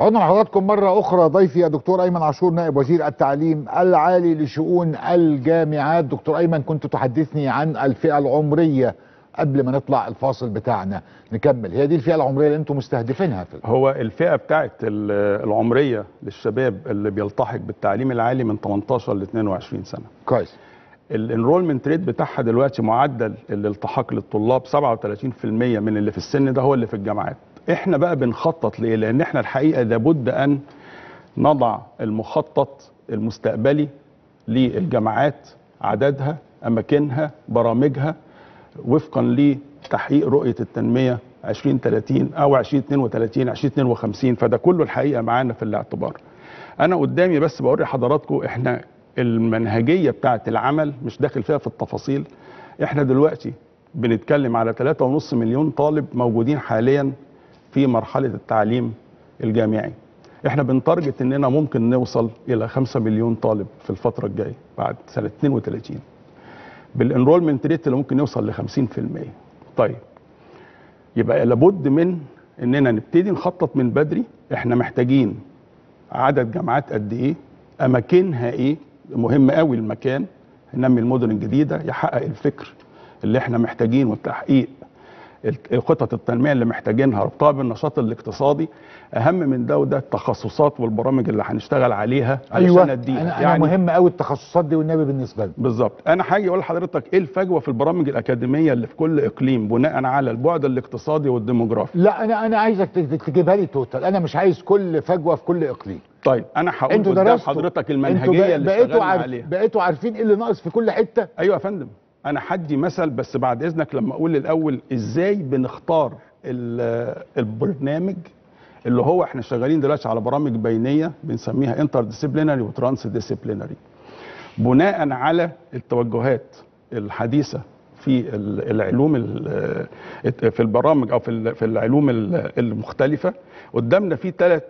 عدنا مع حضراتكم مرة أخرى ضيفي الدكتور أيمن عاشور نائب وزير التعليم العالي لشؤون الجامعات. دكتور أيمن، كنت تحدثني عن الفئة العمرية قبل ما نطلع الفاصل بتاعنا نكمل. هي دي الفئة العمرية اللي انتم مستهدفينها؟ هو الفئة بتاعت العمرية للشباب اللي بيلتحق بالتعليم العالي من 18 ل 22 سنة. كويس. الإنرولمنت ريت بتاعها دلوقتي معدل الالتحاق للطلاب 37% من اللي في السن ده هو اللي في الجامعات. احنا بقى بنخطط ليه؟ لان احنا الحقيقه لابد ان نضع المخطط المستقبلي للجامعات، عددها، اماكنها، برامجها، وفقا لتحقيق رؤيه التنميه 2030 او 2032 2052. فده كله الحقيقه معانا في الاعتبار. انا قدامي بس بوري حضراتكم احنا المنهجيه بتاعه العمل، مش داخل فيها في التفاصيل. احنا دلوقتي بنتكلم على 3.5 مليون طالب موجودين حاليا في مرحلة التعليم الجامعي. احنا بنتارجت اننا ممكن نوصل الى 5 مليون طالب في الفترة الجاية بعد سنة 32، بالانرولمنت ريت اللي ممكن يوصل ل 50%. طيب، يبقى لابد من اننا نبتدي نخطط من بدري. احنا محتاجين عدد جامعات قد ايه، اماكنها ايه، مهم قوي المكان، ننمي المدن الجديدة، يحقق الفكر اللي احنا محتاجين والتحقيق خطط التنمية اللي محتاجينها، ربطها بالنشاط الاقتصادي. أهم من ده وده التخصصات والبرامج اللي هنشتغل عليها. أيوة، علشان الدين أنا مهم قوي التخصصات دي والنبي بالنسبة لي. بالظبط. أنا حاجة أقول لحضرتك إيه الفجوة في البرامج الأكاديمية اللي في كل إقليم بناء على البعد الاقتصادي والديموغرافي. لا، أنا عايزك تجيبها لي توتال. أنا مش عايز كل فجوة في كل إقليم. طيب، أنا هقول قدام حضرتك المنهجية اللي اشتغلنا عليها. بقيتوا عارفين إيه اللي ناقص في كل حتة؟ أيوة يا فندم. أنا هدي مثل بس بعد إذنك لما أقول الأول إزاي بنختار البرنامج اللي هو إحنا شغالين دلوقتي على برامج بينية بنسميها إنتر ديسيبليناري وترانس ديسيبليناري، بناء على التوجهات الحديثة في العلوم في البرامج أو في العلوم المختلفة. قدامنا في 3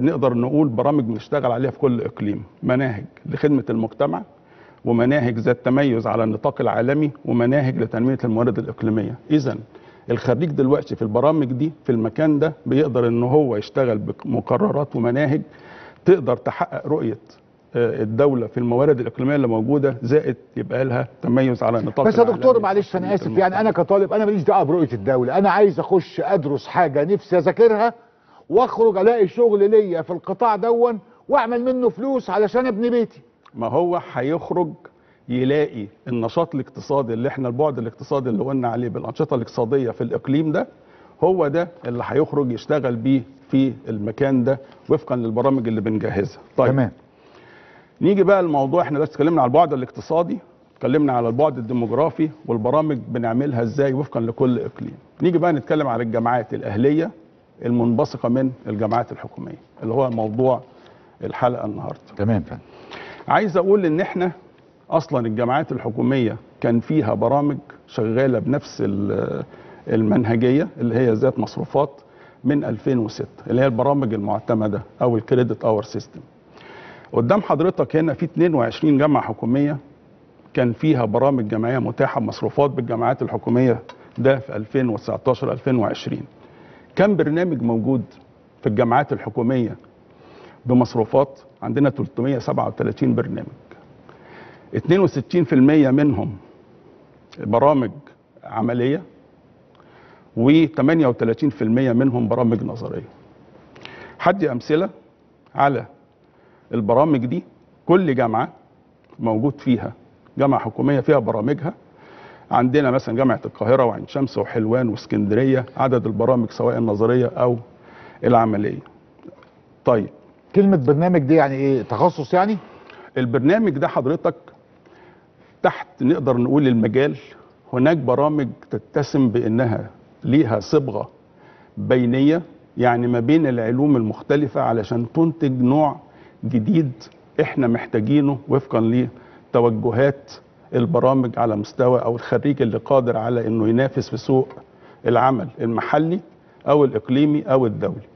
نقدر نقول برامج بنشتغل عليها في كل إقليم: مناهج لخدمة المجتمع، ومناهج ذات تميز على النطاق العالمي، ومناهج لتنمية الموارد الإقليمية. إذن الخريج دلوقتي في البرامج دي في المكان ده بيقدر إن هو يشتغل بمقررات ومناهج تقدر تحقق رؤية الدولة في الموارد الإقليمية اللي موجودة، زائد يبقى لها تميز على النطاق العالمي. بس يا دكتور معلش أنا آسف، يعني أنا كطالب أنا ماليش دعوة برؤية الدولة. أنا عايز أخش أدرس حاجة نفسي أذاكرها وأخرج ألاقي شغل ليا في القطاع دون وأعمل منه فلوس علشان أبني بيتي. ما هو هيخرج يلاقي النشاط الاقتصادي اللي احنا البعد الاقتصادي اللي قلنا عليه بالانشطه الاقتصاديه في الاقليم ده، هو ده اللي هيخرج يشتغل بيه في المكان ده وفقا للبرامج اللي بنجهزها. طيب، تمام. نيجي بقى الموضوع، احنا بس اتكلمنا على البعد الاقتصادي، اتكلمنا على البعد الديموغرافي والبرامج بنعملها ازاي وفقا لكل اقليم. نيجي بقى نتكلم على الجامعات الاهليه المنبثقه من الجامعات الحكوميه اللي هو موضوع الحلقه النهارده. تمام. عايز اقول ان احنا اصلا الجامعات الحكوميه كان فيها برامج شغاله بنفس المنهجيه اللي هي ذات مصروفات من 2006، اللي هي البرامج المعتمده او الكريدت أور سيستم. قدام حضرتك هنا في 22 جامعه حكوميه كان فيها برامج جامعيه متاحه بمصروفات بالجامعات الحكوميه، ده في 2019 2020. كم برنامج موجود في الجامعات الحكوميه بمصروفات؟ عندنا 337 برنامج. 62% منهم برامج عملية و38% منهم برامج نظرية. هدي أمثلة على البرامج دي. كل جامعة موجود فيها جامعة حكومية فيها برامجها. عندنا مثلا جامعة القاهرة وعين شمس وحلوان واسكندرية، عدد البرامج سواء النظرية أو العملية. طيب، كلمة برنامج دي يعني ايه؟ تخصص يعني؟ البرنامج ده حضرتك تحت نقدر نقول المجال. هناك برامج تتسم بانها ليها صبغة بينية، يعني ما بين العلوم المختلفة علشان تنتج نوع جديد احنا محتاجينه وفقا لتوجهات البرامج على مستوى او الخريج اللي قادر على انه ينافس في سوق العمل المحلي او الاقليمي او الدولي.